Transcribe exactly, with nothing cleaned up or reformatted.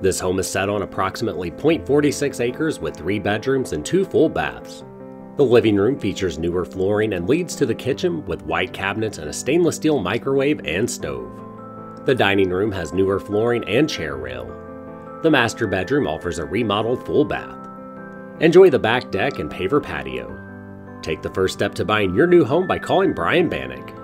This home is set on approximately zero point four six acres with three bedrooms and two full baths. The living room features newer flooring and leads to the kitchen with white cabinets and a stainless steel microwave and stove. The dining room has newer flooring and chair rail. The master bedroom offers a remodeled full bath. Enjoy the back deck and paver patio. Take the first step to buying your new home by calling Brian Banak.